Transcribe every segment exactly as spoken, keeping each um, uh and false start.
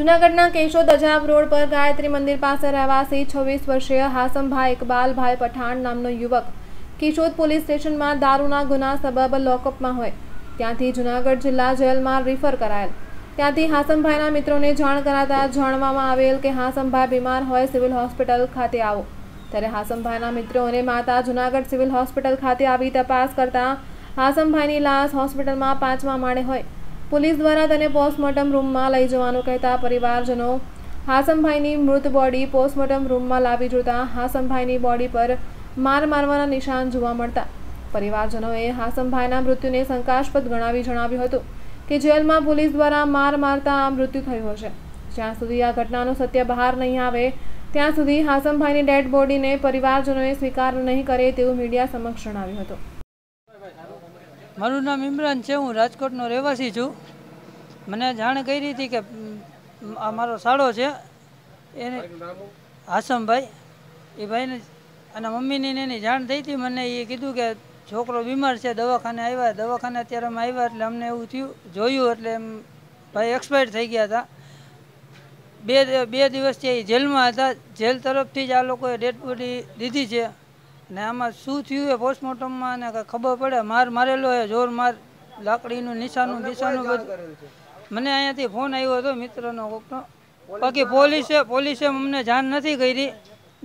જૂનાગઢના કેશોદ અજાબ રોડ પર ગાયત્રી મંદિર પાસે રહેવાસી છવ્વીસ વર્ષીય હાસન ભાઈ ઇકબાલ ભાઈ પઠાણ નામનો યુવક કેશોદ પોલીસ સ્ટેશનમાં દારૂના ગુના સબબ લોકઅપમાં હોય ત્યાંથી જૂનાગઢ જિલ્લા જેલમાં રિફર કરાયેલ. ત્યાંથી હાસનભાઈના મિત્રોને જાણ કરાતા જાણવામાં આવેલ કે હાસનભાઈ બીમાર હોય સિવિલ હોસ્પિટલ ખાતે આવો, ત્યારે હાસનભાઈના મિત્રોને માતા જૂનાગઢ સિવિલ હોસ્પિટલ ખાતે આવી તપાસ કરતા હાસનભાઈની લાશ હોસ્પિટલમાં પાંચમા માળે હોય. पुलिस द्वारा तेने पोस्टमोर्टम रूम में लई जवानुं कहता परिवारजनों हासनभाईनी मृत बॉडी पोस्टमोर्टम रूम में लावी जोता हासनभाईनी बॉडी पर मार मारवाना निशान जोवा मळता परिवारजनोए हासनभाईना मृत्युने शंकास्पद गणावी जणाव्युं हतुं के जेल में पुलिस द्वारा मार मारता आ मृत्यु थयुं हशे. ज्यां सुधी आ घटनानुं सत्य बहार नहीं आवे त्यां सुधी हासनभाईनी डेड बॉडीने परिवारजनोए स्वीकार नहीं करे तेवुं मीडिया समक्ष जणाव्युं हतुं. मारू नाम इमरान है, हूँ राजकोट रहवासी छूँ. मैंने जाण करी थी कि मारो साड़ो है हासम भाई ए भाई ने मम्मी ने जाण थी थी मैंने ये कीधु कि छोकरो बीमार है दवाखाने आया दवाखाने अत्यारे में आया एटले अमने एवुं थयुं जोयुं एटले भाई एक्सपायर थई गया था. बे बे दिवस थी जेल में था. जेल तरफ थी आ लोकोए डेड बॉडी दीधी है ने आमां शुं थयुं ए पोस्टमोर्टम में ने कांई खबर पड़े. मार मारेलो है जोर मार लाकड़ीनुं निशानुं निशानुं बधुं. मने अहींयाथी फोन आव्यो हतो मित्रनो कोकनो, बाकी पोलीसे पोलीसे अमने जाण नथी करी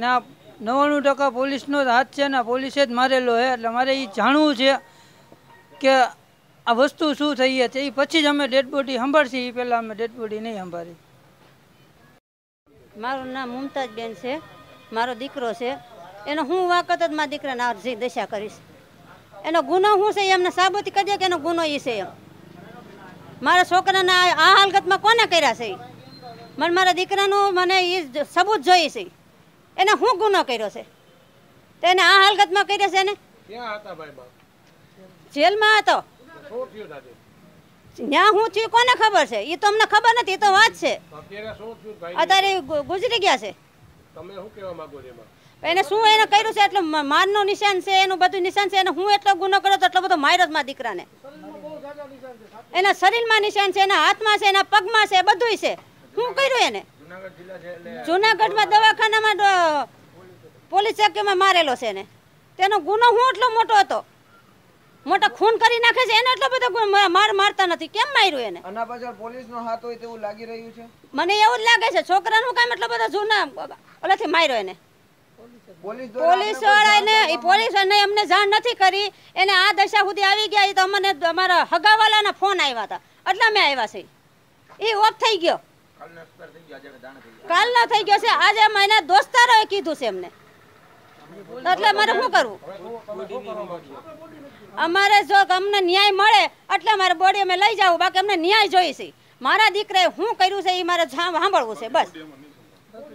ने आ नव्वाणु टका पोलीसनो ज हाथ छे ने पोलीसे ज मारेलो है. एटले मारे ई जाणवुं छे के आ वस्तु शुं थई हती. पछी ज अमे डेड बॉडी संभाळशी, ई पहेला अमे डेड बॉडी नहीं संभाळी. मारुं नाम मुमताज बेन छे, मारो दीकरो छे एनो हूँ वाकत ज मारा दीकराने आर्जी दशा करीश. एनो गुनो हूँ छे एमने साबित कर दे के एनो गुनो ई छे. एम मारा छोकराने आ हालत में कोने कर्या छे? मने मारा दीकरानो मने ई सबूत जोईए छे. एने हूँ गुनो कर्यो छे तो एने आ हालत में कर्या छे? एने क्यां हता भाई बाप? जेल में हतो. शू थयुं दादी? न्या हूँ थयुं कोने खबर छे? ई तो अमने खबर नथी, ई तो वात छे. अत्यारे शू थयुं भाई? अत्यारे गुजरी गया छे. तमे शुं कहेवा मांगो छो एमा? એને શું એને કર્યું છે? એટલો મારનો નિશાન છે, એનું બધું નિશાન છે. એને હું એટલો ગુનો કર્યો તો એટલો બધો માર્યો જ મારા દીકરાને. એના શરીરમાં નિશાન છે, એના હાથમાં છે, એના પગમાં છે, બધુંય છે. શું કર્યું એને? જૂનાગઢમાં દવાખાનામાં પોલીસ ચોકીમાં મારેલો છે એને. તેનો ગુનો હું એટલો મોટો હતો? મોટા ખૂન કરી નાખે છે એને, એટલો બધો માર મારતા નથી. કેમ માર્યું એને? આના પાછળ પોલીસનો હાથ હોય તેવું લાગી રહ્યું છે મને. એવું જ લાગે છે. છોકરાનું કામ એટલો બધો જૂના ઓલાથી માર્યો એને. પોલીસ વાળાને પોલીસને અમને જાણ નથી કરી. એને આ દશા સુધી આવી ગયા તો અમને અમારા હગાવાલાના ફોન આવ્યા હતા એટલે અમે આવ્યા છે. એ ઓફ થઈ ગયો કાલ ના થઈ ગયો છે. આજે મને દોસ્તારોએ કીધું છે અમને, એટલે મારે શું કરવું? અમારે જો અમને ન્યાય મળે એટલે મારે બોડી અમે લઈ જાવું. બાકી અમને ન્યાય જોઈએ છે. મારા દીકરાએ શું કર્યું છે એ મારે સાંભળવું છે. બસ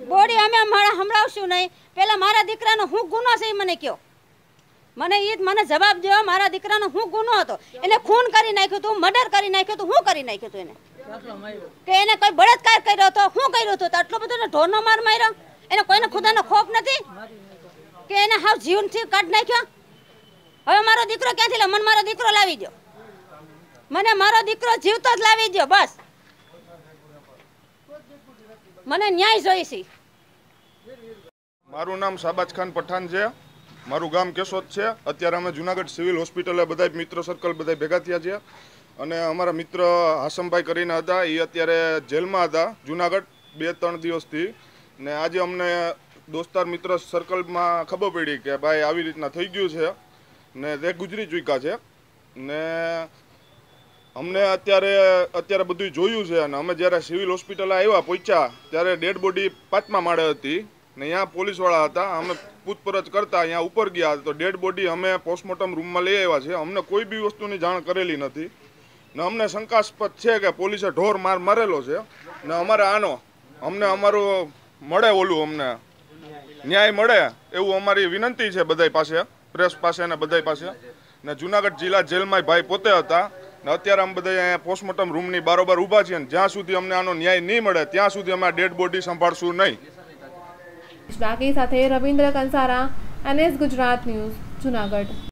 બોડી અમે અમારા સંભળાવશું નહીં. પેલા મારા દીકરાનો શું ગુનો છે એ મને કહો. મને એ મને જવાબ દેવો. મારા દીકરાનો શું ગુનો હતો? એને ખૂન કરી નાખ્યું હતું, મર્ડર કરી નાખ્યું હતું. શું કરી નાખ્યું હતું એને? કે એને કોઈ બળાત્કાર કર્યો હતો? શું કર્યું હતું? આટલો બધો ઢોરનો માર માર્યો એને. કોઈને ખુદાનો ખોફ નથી કે એને હાવ જીવનથી કાઢ નાખ્યો. હવે મારો દીકરો ક્યાંથી લાવ? મને મારો દીકરો લાવી દો. મને મારો દીકરો જીવતો જ લાવી દો. બસ મને ન્યાય જોઈએ છે. મારું નામ સરબાજ ખાન પઠાણ છે, મારું ગામ કેશોદ છે. અત્યારે અમે જૂનાગઢ સિવિલ હોસ્પિટલે બધા મિત્ર સર્કલ બધા ભેગા થયા છે અને અમારા મિત્ર હાસમભાઈ કરીને હતા એ અત્યારે જેલમાં હતા જૂનાગઢ બે ત્રણ દિવસથી. ને આજે અમને દોસ્તાર મિત્ર સર્કલમાં ખબર પડી કે ભાઈ આવી રીતના થઈ ગયું છે ને તે ગુજરી ચૂક્યા છે. ને અમને અત્યારે અત્યારે બધું જોયું છે અને અમે જ્યારે સિવિલ હોસ્પિટલે આવ્યા પહોંચ્યા ત્યારે ડેડ બોડી પાંચમા માળે હતી ને અહીંયા પોલીસવાળા હતા. અમે પૂછપરછ કરતા અહીંયા ઉપર ગયા તો ડેડ બોડી અમે પોસ્ટમોર્ટમ રૂમમાં લઈ આવ્યા છે. અમને કોઈ બી વસ્તુની જાણ કરેલી નથી ને અમને શંકાસ્પદ છે કે પોલીસે ઢોર માર મારેલો છે ને અમારે આનો અમને અમારું મળે ઓલું અમને ન્યાય મળે એવું અમારી વિનંતી છે બધાય પાસે, પ્રેસ પાસે ને બધાય પાસે. ને જૂનાગઢ જિલ્લા જેલમાં ભાઈ પોતે હતા ને અત્યારે અમે બધા અહીંયા પોસ્ટમોર્ટમ રૂમની બારોબાર ઊભા છીએ. જ્યાં સુધી અમને આનો ન્યાય નહીં મળે ત્યાં સુધી અમે આ ડેડ બોડી સંભાળશું નહીં. बाकी साथे Ravindra Kansara, N S Gujarat news, Junagadh.